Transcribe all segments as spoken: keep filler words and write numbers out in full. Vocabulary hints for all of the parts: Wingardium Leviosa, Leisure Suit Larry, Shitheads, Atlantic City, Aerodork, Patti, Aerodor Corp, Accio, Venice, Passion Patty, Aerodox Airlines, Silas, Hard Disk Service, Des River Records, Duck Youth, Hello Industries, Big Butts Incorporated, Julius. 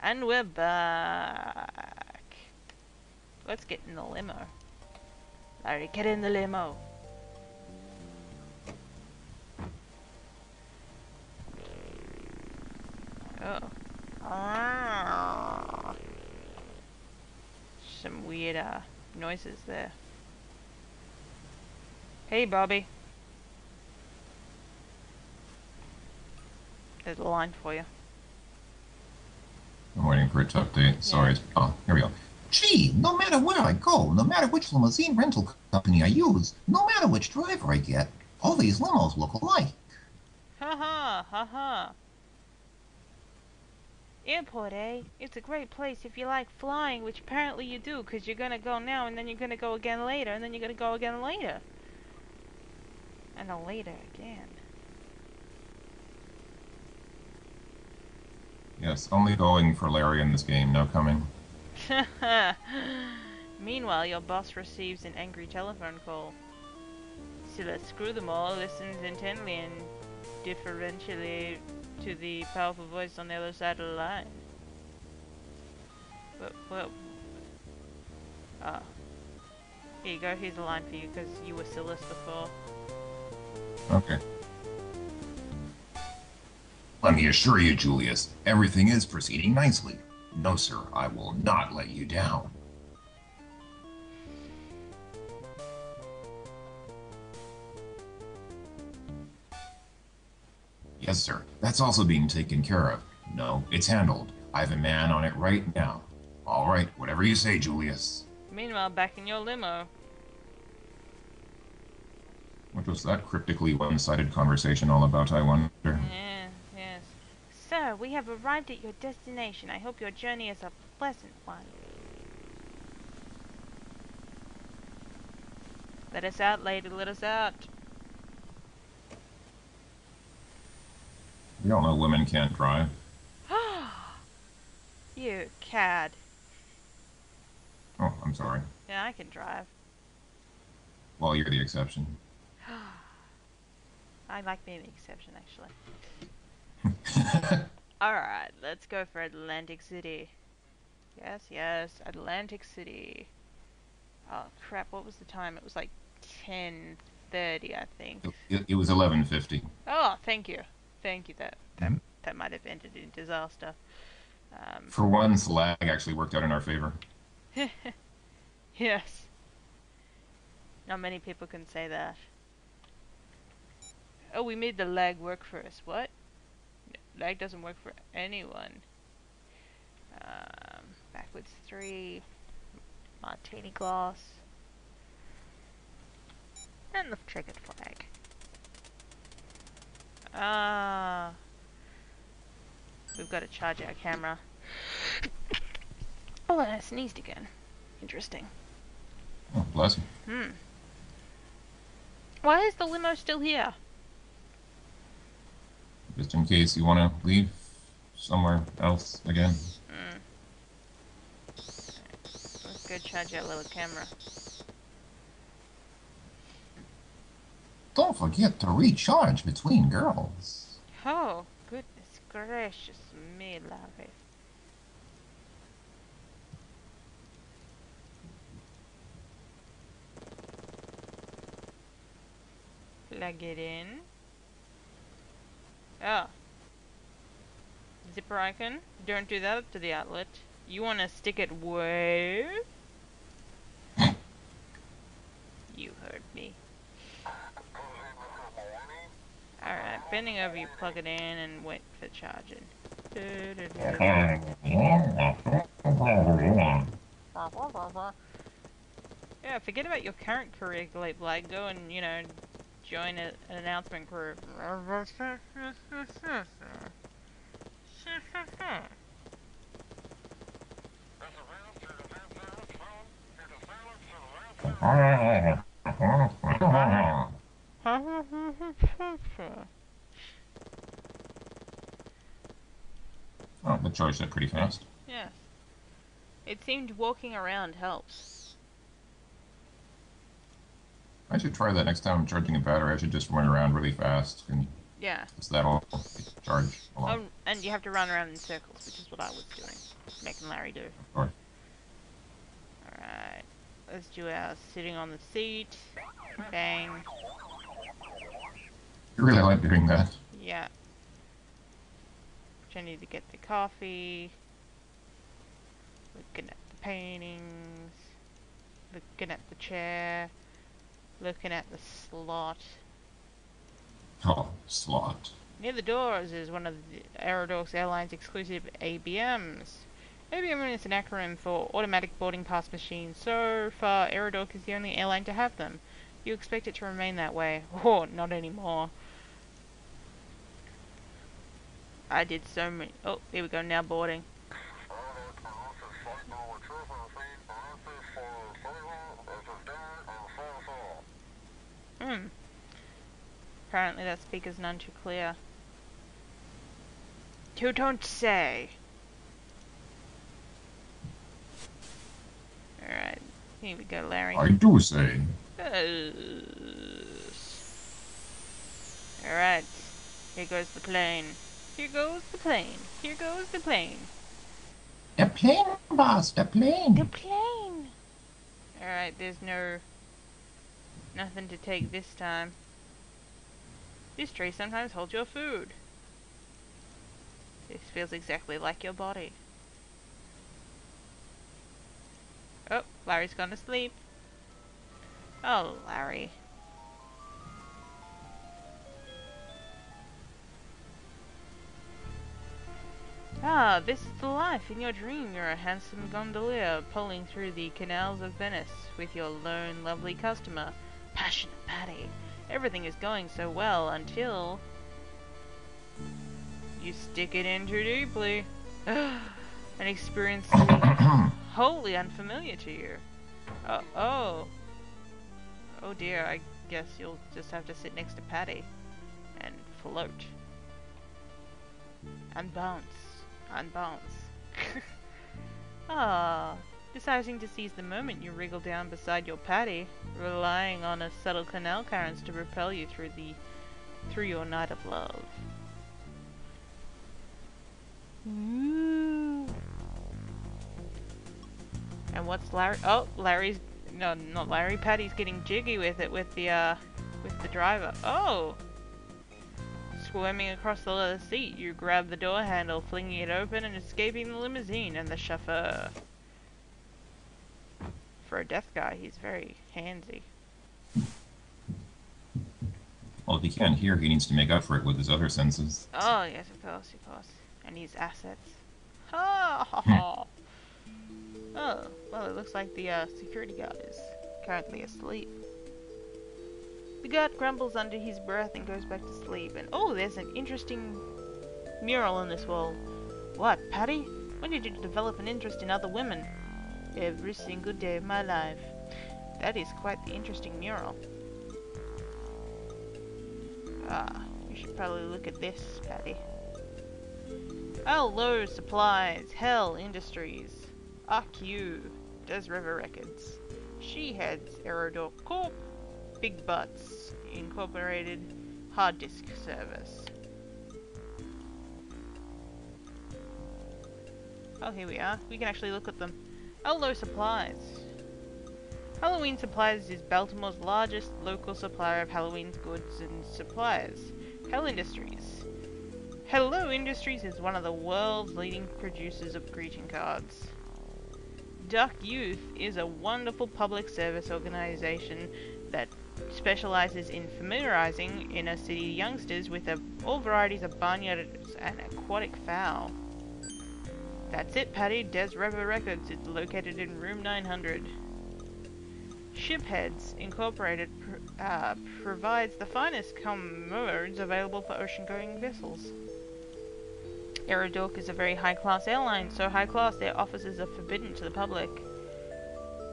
And we're back. Let's get in the limo. Larry, get in the limo. Oh. Some weird uh, noises there. Hey, Bobby. There's a line for you. I'm waiting for it to update. Sorry. Yeah. Oh, here we go. Gee, no matter where I go, no matter which limousine rental company I use, no matter which driver I get, all these limos look alike. Ha ha, ha ha. Airport, eh? It's a great place if you like flying, which apparently you do, because you're going to go now, and then you're going to go again later, and then you're going to go again later. And then later again. Yes, only going for Larry in this game, no coming. Meanwhile, your boss receives an angry telephone call. So let's screw them all, listens intently and differentially to the powerful voice on the other side of the line. But, well, ah, oh. Here you go, here's the line for you, because you were Silas before. Okay. Let me assure you, Julius, everything is proceeding nicely. No, sir, I will not let you down. Yes, sir, that's also being taken care of. No, it's handled. I have a man on it right now. All right, whatever you say, Julius. Meanwhile, back in your limo. What was that cryptically one-sided conversation all about, I wonder? Yeah. Sir, we have arrived at your destination. I hope your journey is a pleasant one. Let us out, lady. Let us out. We all know women can't drive. You cad. Oh, I'm sorry. Yeah, I can drive. Well, you're the exception. I like being the exception, actually. Alright, let's go for Atlantic City. Yes, yes, Atlantic City. Oh crap, what was the time? It was like ten thirty, I think. It, it was eleven fifty. Oh, thank you. Thank you, that that, that might have ended in disaster. Um, for once, lag actually worked out in our favor. Yes. Not many people can say that. Oh, we made the lag work for us. What? Lag doesn't work for anyone. Um, backwards three, martini glass, and the checkered flag. Ah, uh, we've got to charge our camera. Oh, and I sneezed again. Interesting. Oh, bless you. Hmm. Why is the limo still here? Just in case you want to leave somewhere else again. Mm. Let's go charge our little camera. Don't forget to recharge between girls. Oh, goodness gracious me, Larry. Plug it in. Oh. Zipper icon. Don't do that up to the outlet. You want to stick it where? You heard me. Alright, bending over, you plug it in and wait for charging. Yeah, forget about your current career, Glade Black. Go and, you know, join a, an announcement group. Oh, they charged that pretty fast. Yeah. It seemed walking around helps. I should try that next time I'm charging a battery. I should just run around really fast and Yeah. So that'll charge a lot. Oh, and you have to run around in circles, which is what I was doing, making Larry do. Of course. Alright. Let's do our sitting on the seat. Bang. You really like doing that. Yeah. Which I need to get the coffee. Looking at the paintings. Looking at the chair. Looking at the slot. Oh, slot. Near the doors is one of the Aerodox Airlines exclusive A B Ms. A B M is an acronym for Automatic Boarding Pass Machine. So far, Aerodox is the only airline to have them. You expect it to remain that way. Oh, not anymore. I did so many... Oh, here we go, now boarding. Hmm. Apparently that speaker's none too clear. You don't say! Alright, here we go, Larry. I do say. Alright, here goes the plane. Here goes the plane. Here goes the plane. The plane, boss, the plane. The plane. Alright, there's no... nothing to take this time. This tree sometimes holds your food. This feels exactly like your body. Oh, Larry's gone to sleep. Oh, Larry. Ah, this is the life. In your dream, you're a handsome gondolier pulling through the canals of Venice with your lone, lovely customer, Passion Patty. Everything is going so well until... you stick it in too deeply. An experience wholly unfamiliar to you. Oh, oh. Oh dear, I guess you'll just have to sit next to Patty and float. And bounce. And bounce. Ah, deciding to seize the moment, you wriggle down beside your Patty, relying on a subtle canal currents to propel you through the through your night of love. Ooh. And what's Larry? Oh, Larry's no, not Larry. Patty's getting jiggy with it with the uh, with the driver. Oh. Squirming across the leather seat, you grab the door handle, flinging it open and escaping the limousine and the chauffeur. For a deaf guy, he's very handsy. Well, if he can't hear, he needs to make up for it with his other senses. Oh, yes, of course, of course. And his assets. Ha ha ha! Oh, well, it looks like the uh, security guard is currently asleep. The guard grumbles under his breath and goes back to sleep. And oh, there's an interesting mural on this wall. What, Patty? When did you develop an interest in other women? Every single day of my life. That is quite the interesting mural. Ah, you should probably look at this, Patty. Hello Supplies, Hello Industries, R Q, Des River Records, Shitheads, Aerodor Corp, Big Butts Incorporated, Hard Disk Service. Oh, here we are. We can actually look at them. Hello Supplies. Halloween Supplies is Baltimore's largest local supplier of Halloween goods and supplies. Hello Industries. Hello Industries is one of the world's leading producers of greeting cards. Duck Youth is a wonderful public service organization that specializes in familiarizing inner city youngsters with a, all varieties of barnyards and aquatic fowl. That's it, Patty. Des River Records is located in room nine hundred. Shitheads Incorporated pr uh, provides the finest commodes available for ocean-going vessels. Aerodork is a very high-class airline, so high-class their offices are forbidden to the public.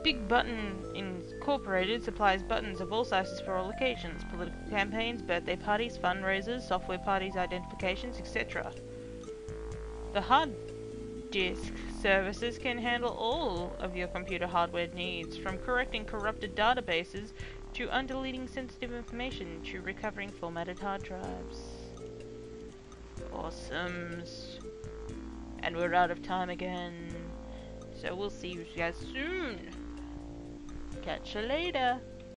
Big Button Incorporated supplies buttons of all sizes for all occasions, political campaigns, birthday parties, fundraisers, software parties, identifications, et cetera. The hard disk services can handle all of your computer hardware needs, from correcting corrupted databases to undeleting sensitive information to recovering formatted hard drives. Awesomes. And we're out of time again. So we'll see you guys soon. Catch you later.